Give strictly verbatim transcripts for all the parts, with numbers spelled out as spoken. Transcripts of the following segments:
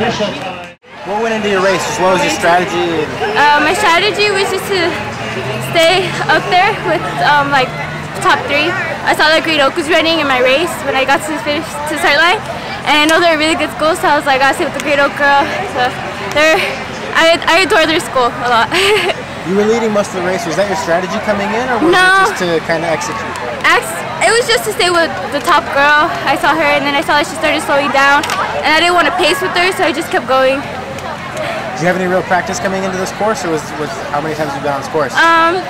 What went into your race? Just what was your strategy? Uh, my strategy was just to stay up there with um, like top three. I saw that Great Oak was running in my race when I got to the finish to start line, and I know they're a really good school, so I was like, I gotta stay with the Great Oak girl. So they're, I I adore their school a lot. You were leading most of the race. Was that your strategy coming in, or was no, it just to kind of execute? Ex It was just to stay with the top girl. I saw her, and then I saw that she started slowing down, and I didn't want to pace with her, so I just kept going. Do you have any real practice coming into this course, or was, was how many times have you been on this course? Um,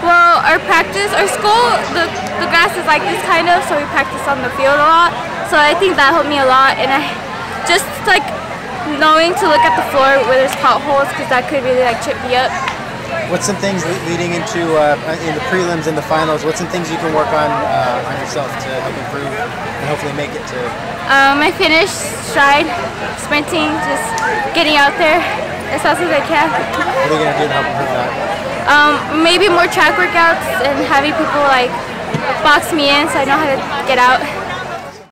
well, our practice, our school, the, the grass is like this kind of, so we practice on the field a lot. So I think that helped me a lot, and I just like knowing to look at the floor where there's potholes, because that could really like trip me up. What's some things leading into uh, in the prelims and the finals? What's some things you can work on uh, on yourself to help improve and hopefully make it to? Um, I finished stride, sprinting, just getting out there as fast as I can. What are you gonna do to help improve that? Um, maybe more track workouts and having people like box me in so I know how to get out.